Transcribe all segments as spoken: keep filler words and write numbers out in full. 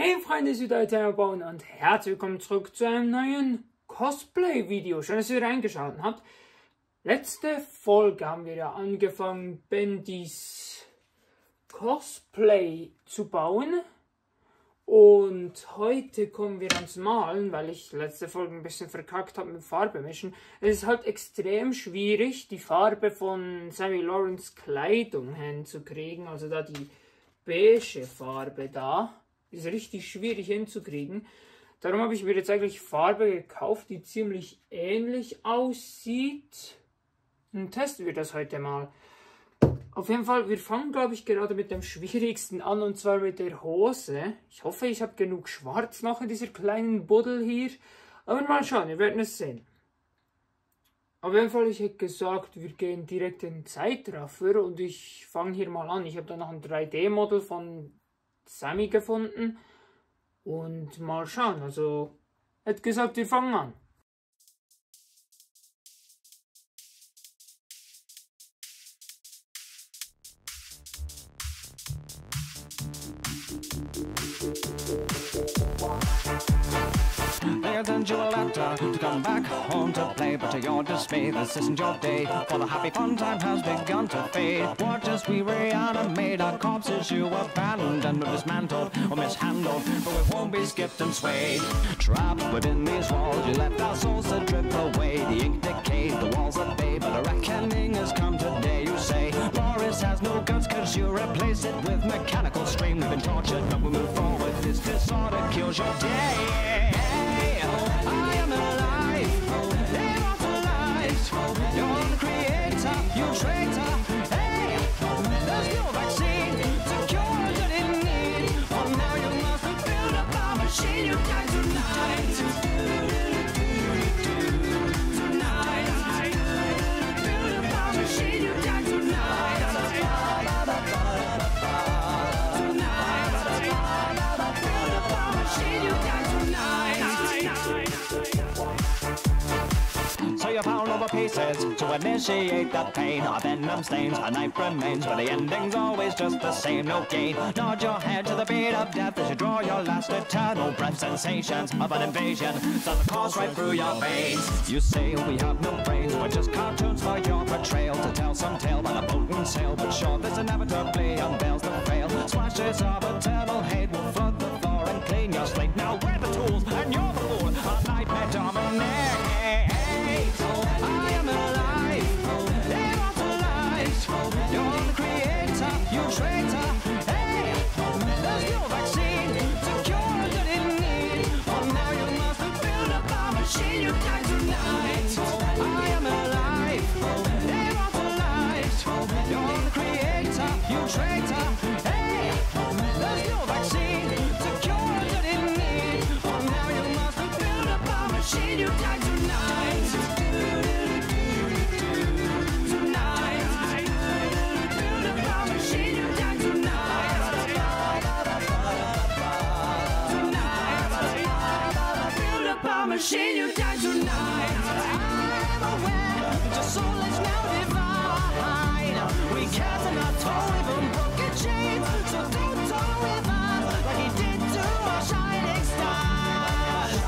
Hey Freunde Südeuropa und herzlich willkommen zurück zu einem neuen Cosplay-Video. Schön, dass ihr reingeschaut habt. Letzte Folge haben wir ja angefangen, Bendys Cosplay zu bauen. Und heute kommen wir ans Malen, weil ich letzte Folge ein bisschen verkackt habe mit Farbe mischen. Es ist halt extrem schwierig, die Farbe von Sammy Lawrence Kleidung hinzukriegen, also da die beige Farbe da. Ist richtig schwierig hinzukriegen. Darum habe ich mir jetzt eigentlich Farbe gekauft, die ziemlich ähnlich aussieht. Und testen wir das heute mal. Auf jeden Fall, wir fangen, glaube ich, gerade mit dem Schwierigsten an, und zwar mit der Hose. Ich hoffe, ich habe genug Schwarz noch in dieser kleinen Buddel hier. Aber mal schauen, wir werden es sehen. Auf jeden Fall, ich hätte gesagt, wir gehen direkt in den Zeitraffer und ich fange hier mal an. Ich habe da noch ein drei D Modell von Sammy gefunden und mal schauen, also hat gesagt, wir fangen an. To come back home to play, but to your dismay, this isn't your day. For the happy fun time has begun to fade. Watch as we reanimate our corpses you abandoned or dismantled or mishandled, but we won't be skipped and swayed. Trapped within these walls, you left our souls to drip away. The ink decayed, the walls are bay, but a reckoning has come today. You say Boris has no guts, cause you replace it with mechanical strain. We've been tortured, but we move forward. This disorder kills your day. I am alive, live off the lies. You're the creator, you traitor. Hey, there's no vaccine to cure a dirty need. Oh, now you must have built a power machine. You die tonight. Tonight, build a power machine. You die tonight. Tonight, build a power machine. You die tonight. So you pound over pieces to initiate the pain. Our venom stains, our knife remains, but the ending's always just the same, no gain. Nod your head to the beat of death as you draw your last eternal breath. Sensations of an invasion start to course right through your veins. You say we have no brains, we're just cartoons for your portrayal. To tell some tale by a potent sail, but sure this inevitably unveils the veil. Splashes of eternal hate will flood the floor and clean your slate. Now we're the tools and you're the fool. Our nightmare dominates. I am alive, live off the lies. You're the creator, you traitor. Hey, there's no vaccine to cure a dirty need. Oh, now you must have built a power machine. You die tonight. I am alive, live off the lies. You're the creator, you traitor. Hey, there's no vaccine to cure a dirty need. Oh, now you must have built a power machine. You die tonight. Machine, you die tonight. I'm aware your soul is now divine. We cast in our toll, even broken chains. So don't toy with us like he did to our shining stars.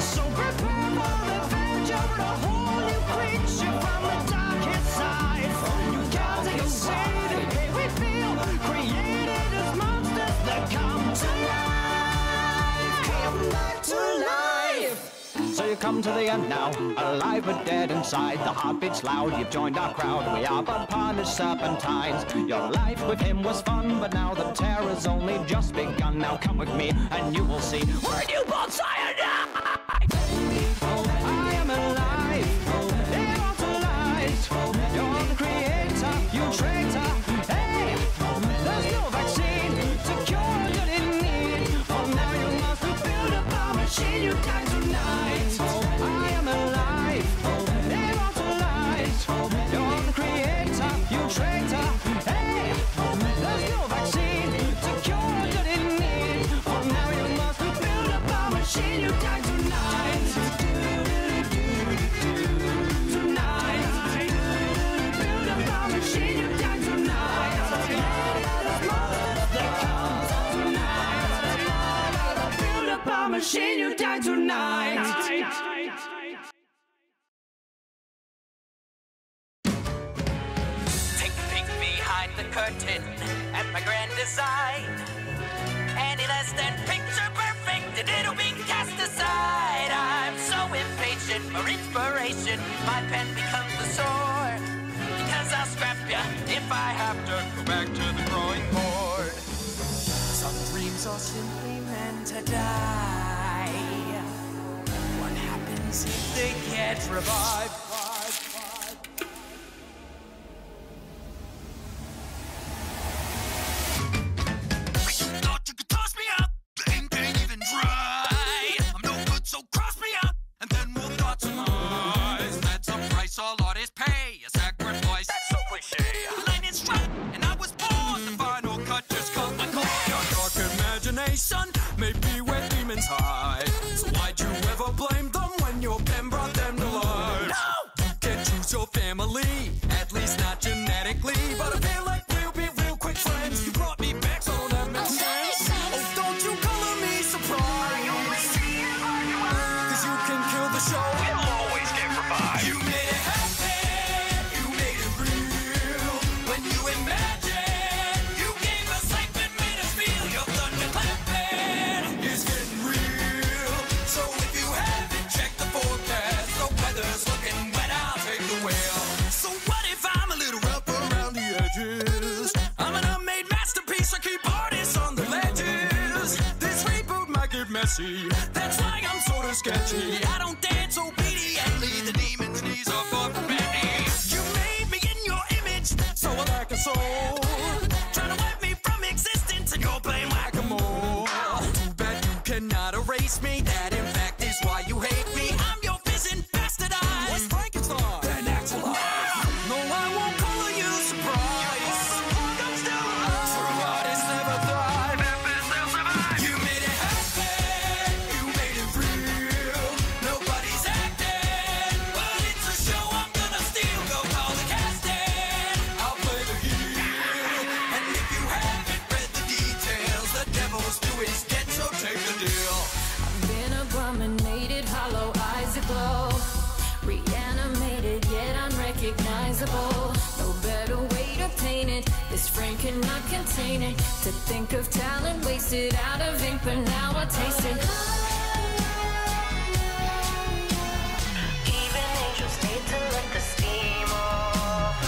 So prepare for revenge. You're a whole new creature from the darkest side. You can't take away the way we feel. Created as monsters that come to life. Come back to life. So you come to the end now, alive but dead inside. The heartbeat's loud, you've joined our crowd. We are but punished serpentines. Your life with him was fun, but now the terror's only just begun. Now come with me and you will see we're newborn cyanide. I am alive, live off the lies. You're the creator, you traitor. Hey, there's no vaccine to cure your need. Oh, now you must have built a power machine. You die tonight. She my machine, you die tonight. Night. Take a peek behind the curtain at my grand design. Any less than picture perfect, and it'll be cast aside. I'm so impatient for inspiration, my pen becomes the sword. Because I'll scrap ya if I have to go back to the drawing board. Some dreams are simply meant to die. What happens if they can't revive? That's why I'm sort of sketchy. I don't dance obediently. The demon's knees are far from Bendy. You made me in your image, so I lack a soul. Trying to wipe me from existence, and you're playing whack-a-mole. Too bad you cannot erase me. That, in fact, is why you hate me. I'm your fizzing bastard eyes. What's Frankenstein? Then that's a lie. No, I won't call you surprise. I'm still alive. True artists never thrive. No better way to paint it. This frame cannot contain it. To think of talent wasted out of ink, but now I taste it. Even angels need to let the steam off.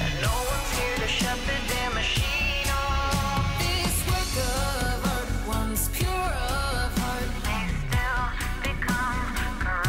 And no one's here to shut the damn machine off. This work of art, once pure of heart, may still become corrupt.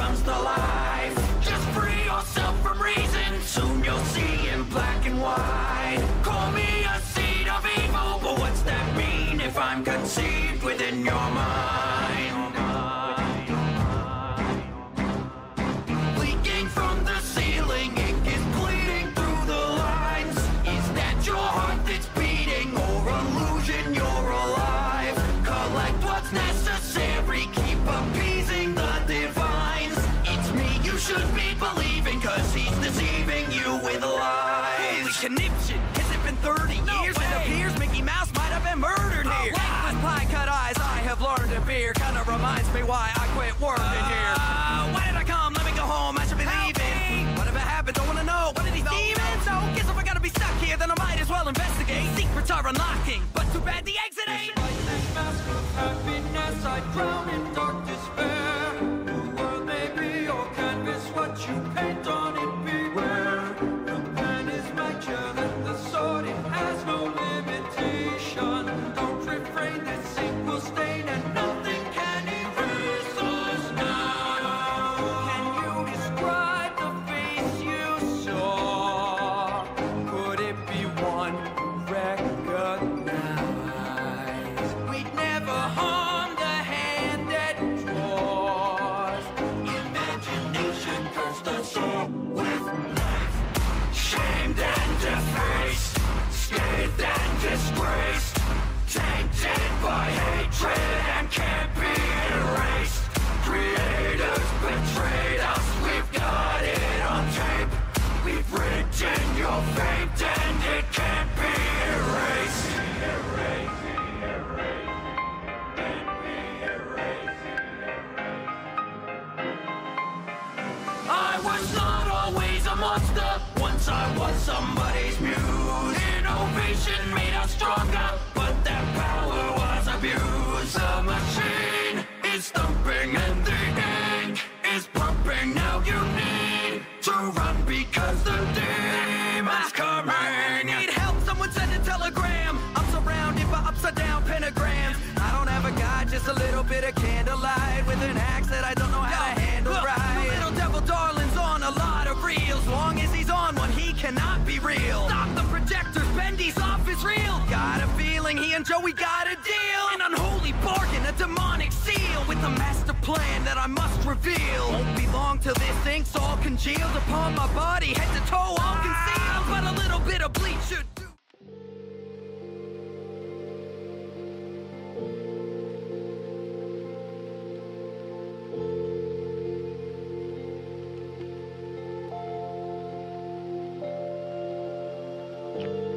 Comes to life. Just free yourself from reason. Soon you'll see in black and white. when you're mine, mine. Leaking from the ceiling, ink is bleeding through the lines. Is that your heart that's beating or illusion you're alive? Collect what's necessary, keep appeasing the divines. It's me you should be believing, cause he's deceiving you with lies. Holy conniption, has it been thirty no years? Way. It appears Mickey Mouse might have been murdered oh, here. Pie cut eyes, I have learned to fear. Kinda reminds me why I quit working uh, here. Why did I come? Let me go home, I should be Help leaving me. Whatever happened, don't wanna know. What did he even? So guess if I gotta be stuck here, then I might as well investigate. Secrets are unlocking, but too bad the exit ain't. Despite this mask of happiness, I drown in dark despair. The world may be your canvas, what you paint on it, beware. The pen is mature, that the sword, it has no limitation. Don't refrain. Disgraced, tainted by hatred and can't be erased. Creators betrayed us, we've got it on tape. We've written your fate and it can't be erased. Erased, erased, can't be erased, erased. I was not always a monster, once I was somebody's muse. Innovation made us stronger, but that power was abused. The machine is thumping and the ink is pumping. Now you need to run because the demon's coming. I need help, someone send a telegram. I'm surrounded by upside down pentagrams. I don't have a guide, just a little bit of candlelight with an axe that I don't know how to handle right. The little devil darling's on a lot of reels. Long as he's on one, he cannot be real. Stop the projectors, Bendy's off is real. Got a feeling he and Joey got a deal. An unholy bargain, a demonic seal, with a master plan that I must reveal. Won't be long till this ink's all congealed upon my body, head to toe all concealed. But a little bit of bleach should do. Thank you.